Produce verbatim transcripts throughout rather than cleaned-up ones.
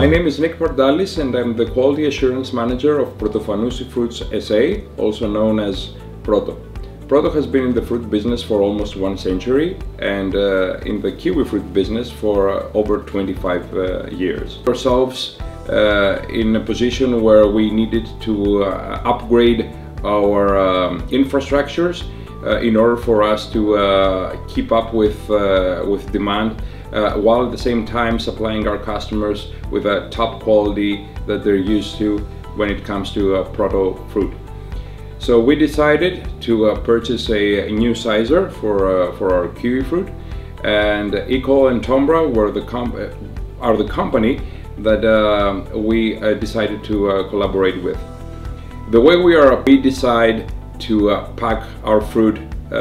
My name is Nick Pardalis and I'm the Quality Assurance Manager of Protofanousi Fruits S A, also known as Proto. Proto has been in the fruit business for almost one century and uh, in the kiwi fruit business for uh, over twenty-five uh, years. Ourselves uh, in a position where we needed to uh, upgrade our um, infrastructures uh, in order for us to uh, keep up with, uh, with demand, Uh, while at the same time supplying our customers with a top quality that they're used to when it comes to uh, proto fruit. So we decided to uh, purchase a, a new sizer for, uh, for our kiwi fruit, and Icoel and Tomra were the comp are the company that uh, we uh, decided to uh, collaborate with. The way we are, we decide to uh, pack our fruit Uh,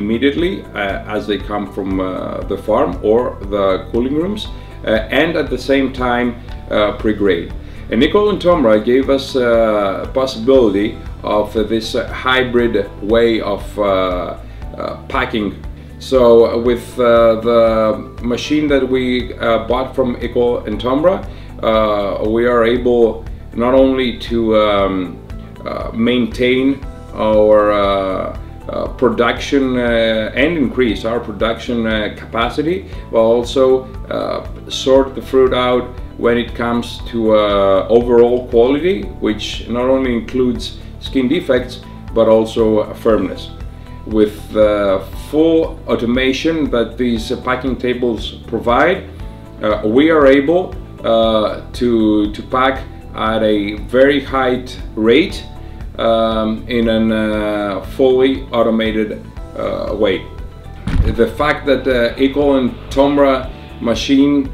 immediately uh, as they come from uh, the farm or the cooling rooms, uh, and at the same time uh, pre-grade. And Icoel and Tomra gave us uh, a possibility of uh, this uh, hybrid way of uh, uh, packing. So with uh, the machine that we uh, bought from Icoel and Tomra, uh, we are able not only to um, uh, maintain our uh, Uh, production uh, and increase our production uh, capacity, but also uh, sort the fruit out when it comes to uh, overall quality, which not only includes skin defects but also firmness. With the uh, full automation that these uh, packing tables provide, uh, we are able uh, to, to pack at a very high rate Um, in an uh, fully automated uh, way. The fact that the uh, Icoel and Tomra machine uh,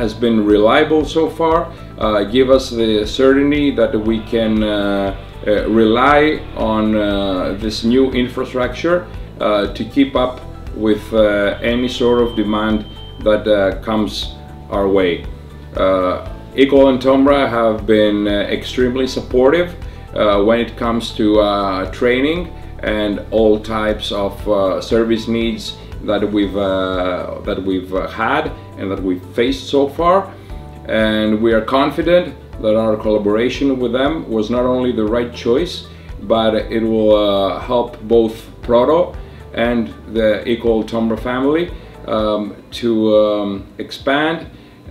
has been reliable so far uh, give us the certainty that we can uh, uh, rely on uh, this new infrastructure uh, to keep up with uh, any sort of demand that uh, comes our way. Uh, Icoel and Tomra have been uh, extremely supportive Uh, when it comes to uh, training and all types of uh, service needs that we've uh, that we've uh, had and that we've faced so far, and we are confident that our collaboration with them was not only the right choice, but it will uh, help both Proto and the Icoel Tomra family um, to um, expand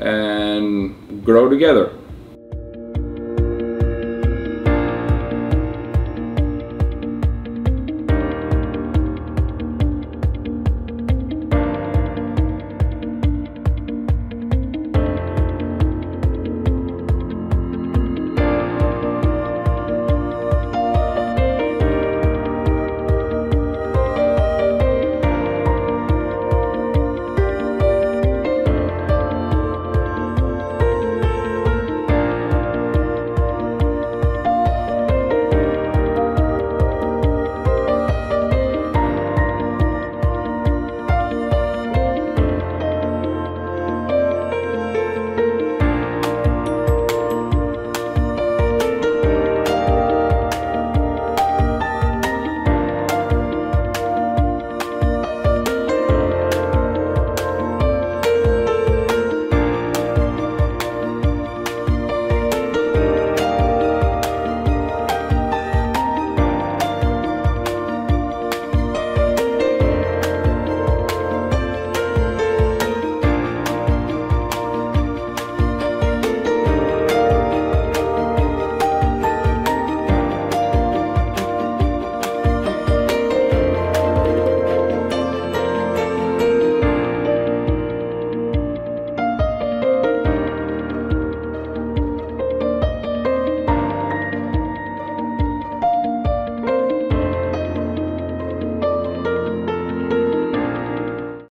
and grow together.